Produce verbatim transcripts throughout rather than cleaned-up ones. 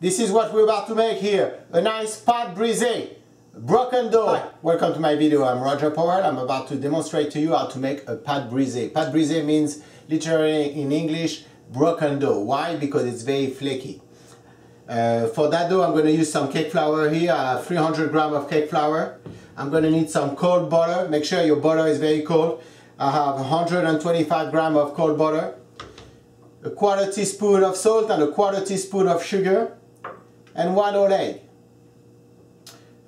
This is what we're about to make here, a nice pâte brisée, broken dough. Hi, welcome to my video. I'm Roger Powell. I'm about to demonstrate to you how to make a pâte brisée. Pâte brisée means literally in English, broken dough. Why? Because it's very flaky. Uh, for that dough, I'm going to use some cake flour here. I have three hundred grams of cake flour. I'm going to need some cold butter. Make sure your butter is very cold. I have one hundred twenty-five grams of cold butter, a quarter teaspoon of salt and a quarter teaspoon of sugar, and one whole egg.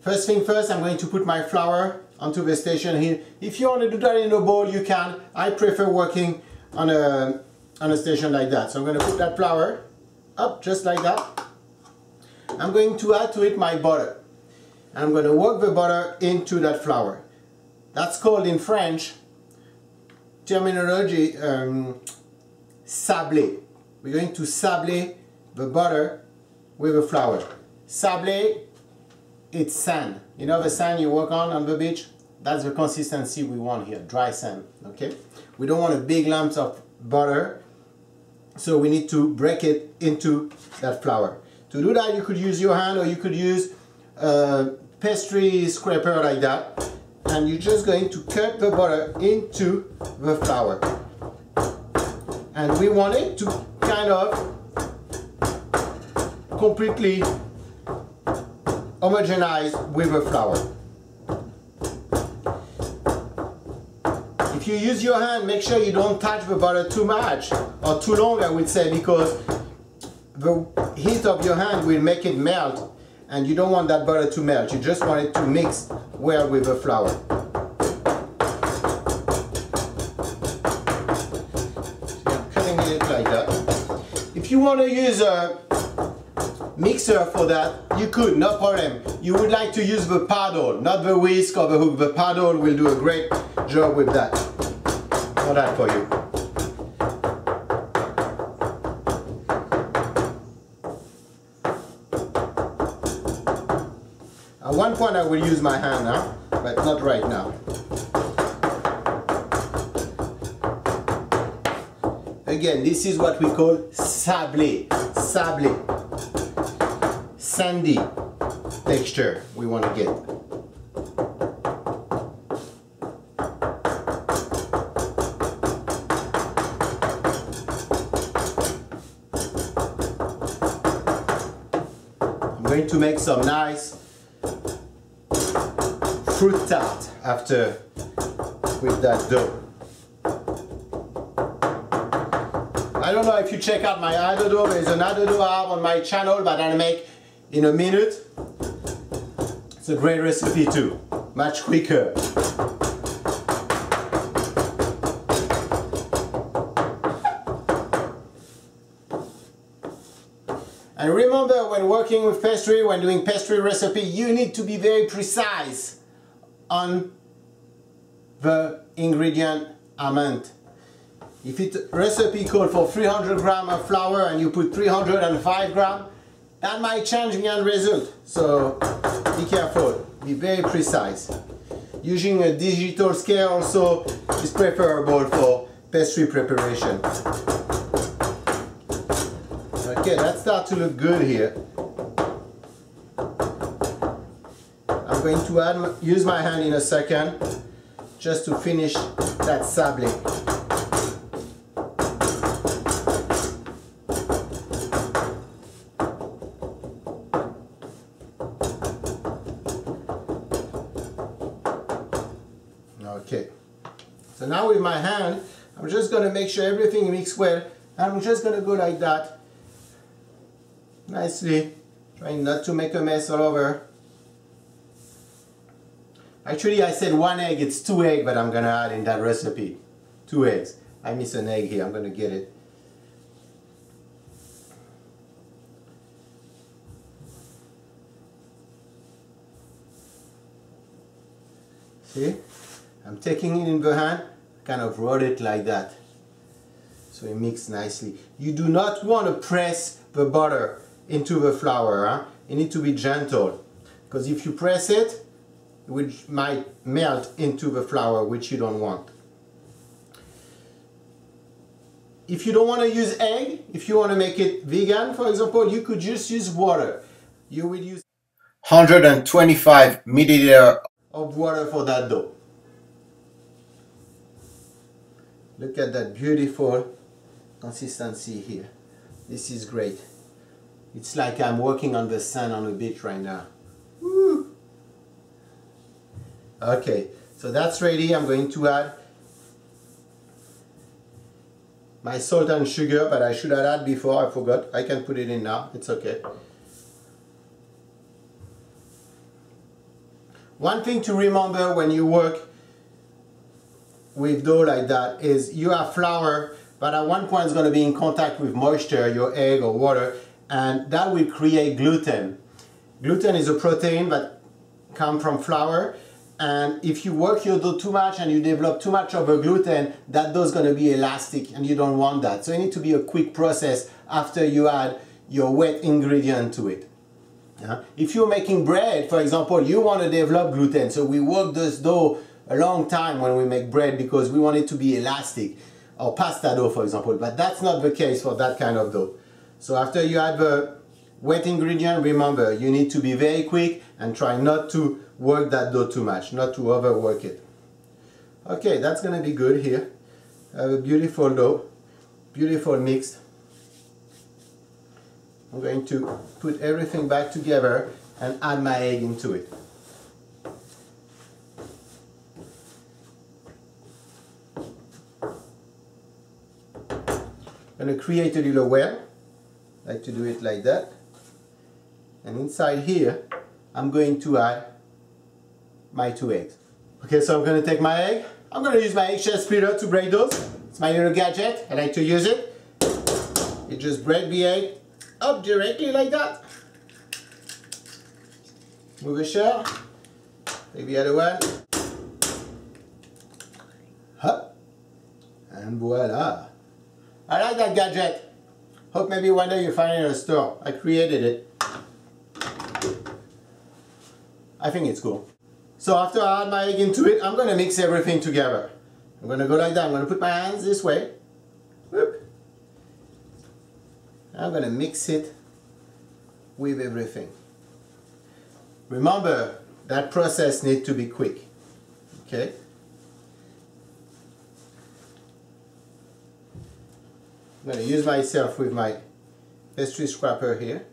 First thing first, I'm going to put my flour onto the station here. If you want to do that in a bowl, you can. I prefer working on a, on a station like that. So I'm going to put that flour up just like that. I'm going to add to it my butter. I'm going to work the butter into that flour. That's called in French terminology um, sablé. We're going to sablé the butter with the flour. Sablé, it's sand. You know the sand you work on on the beach? That's the consistency we want here, dry sand. Okay? We don't want a big lumps of butter, so we need to break it into that flour. To do that, you could use your hand or you could use a pastry scraper like that, and you're just going to cut the butter into the flour. And we want it to kind of completely homogenize with the flour. If you use your hand, make sure you don't touch the butter too much or too long, I would say, because the heat of your hand will make it melt, and you don't want that butter to melt. You just want it to mix well with the flour. So cutting it like that. If you want to use a mixer for that, you could, no problem. You would like to use the paddle, not the whisk or the hook. The paddle will do a great job with that. Not that for you. At one point I will use my hand now, huh? But not right now. Again, this is what we call sablé, sablé, sandy texture we want to get. I'm going to make some nice fruit tart after with that dough. I don't know if you check out my other dough. There's another dough I have on my channel that I'll make in a minute. It's a great recipe too, much quicker. And remember, when working with pastry, when doing pastry recipe, you need to be very precise on the ingredient amount. If it recipe called for three hundred grams of flour and you put three hundred five grams, that might change the end result. So be careful, be very precise. Using a digital scale also is preferable for pastry preparation. Okay, that starts to look good here. I'm going to add, use my hand in a second just to finish that sablé. Okay, so now with my hand I'm just going to make sure everything mixes well, and I'm just going to go like that nicely, trying not to make a mess all over. Actually, I said one egg, it's two eggs, but I'm going to add in that recipe. Two eggs. I miss an egg here, I'm going to get it. See? I'm taking it in the hand, kind of roll it like that. So it mixes nicely. You do not want to press the butter into the flour. Huh? You need to be gentle, because if you press it, which might melt into the flour, which you don't want. If you don't want to use egg, if you want to make it vegan, for example, you could just use water. You would use one hundred twenty-five milliliters of water for that dough. Look at that beautiful consistency here. This is great. It's like I'm walking on the sand on the beach right now. Woo! Okay, so that's ready. I'm going to add my salt and sugar, but I should have added before, I forgot. I can put it in now, it's okay. One thing to remember when you work with dough like that is you have flour, but at one point it's gonna be in contact with moisture, your egg or water, and that will create gluten. Gluten is a protein that comes from flour, and if you work your dough too much and you develop too much of a gluten, that dough is going to be elastic and you don't want that. So it needs to be a quick process after you add your wet ingredient to it. Yeah? If you're making bread, for example, you want to develop gluten. So we work this dough a long time when we make bread because we want it to be elastic, or pasta dough, for example. But that's not the case for that kind of dough. So after you add the wet ingredient, remember, you need to be very quick and try not to work that dough too much, not to overwork it. Okay, that's gonna be good here. I have a beautiful dough, beautiful mix. I'm going to put everything back together and add my egg into it. I'm gonna create a little well. I like to do it like that. And inside here, I'm going to add my two eggs. Okay, so I'm gonna take my egg. I'm gonna use my eggshell splitter to break those. It's my little gadget, I like to use it. You just break the egg up directly like that. Move the shell, take the other one. Hop, and voila. I like that gadget. Hope maybe one day you find it in a store. I created it. I think it's cool. So after I add my egg into it, I'm gonna mix everything together. I'm gonna go like that. I'm gonna put my hands this way. Whoop. I'm gonna mix it with everything. Remember, that process needs to be quick, okay? I'm gonna use myself with my pastry scraper here,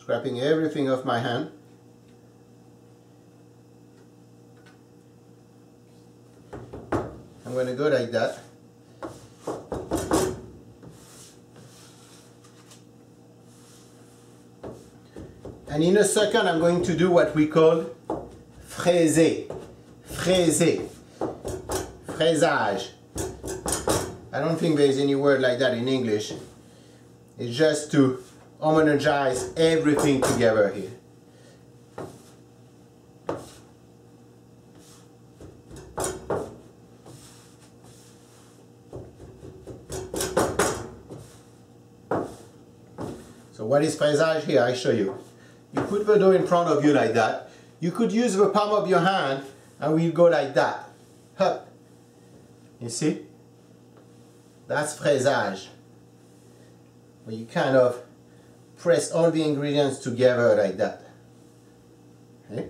scraping everything off my hand. I'm going to go like that. And in a second, I'm going to do what we call fraisé. Fraisé. Fraisage. I don't think there's any word like that in English. It's just to homogenize everything together here. What is fraisage here? I show you. You put the dough in front of you like that. You could use the palm of your hand and we go like that. Hup. You see? That's fraisage. Where you kind of press all the ingredients together like that. Okay?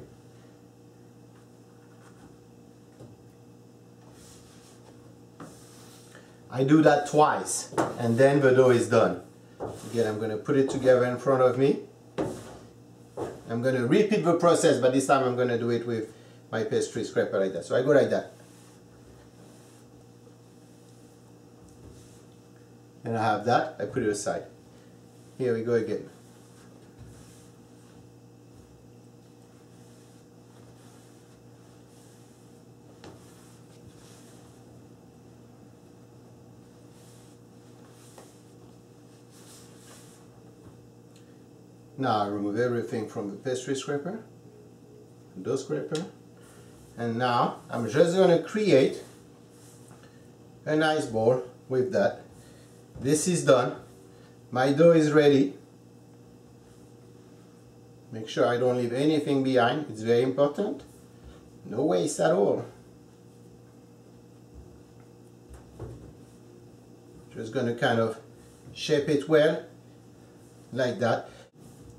I do that twice and then the dough is done. Again, I'm going to put it together in front of me. I'm going to repeat the process, but this time I'm going to do it with my pastry scraper like that. So I go like that. And I have that. I put it aside. Here we go again. Now I remove everything from the pastry scraper, the dough scraper, and now I'm just going to create a nice ball with that. This is done. My dough is ready. Make sure I don't leave anything behind. It's very important. No waste at all. is going to kind of shape it well, like that.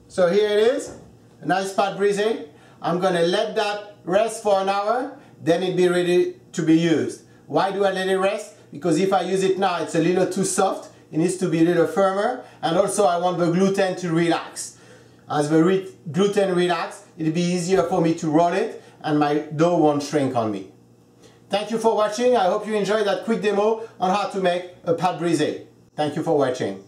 So here it is, a nice pâte brisée. I'm going to let that rest for an hour, then it'll be ready to be used. Why do I let it rest? Because if I use it now, it's a little too soft, it needs to be a little firmer, and also I want the gluten to relax. As the re gluten relaxes, it'll be easier for me to roll it, and my dough won't shrink on me. Thank you for watching. I hope you enjoyed that quick demo on how to make a pâte brisée. Thank you for watching.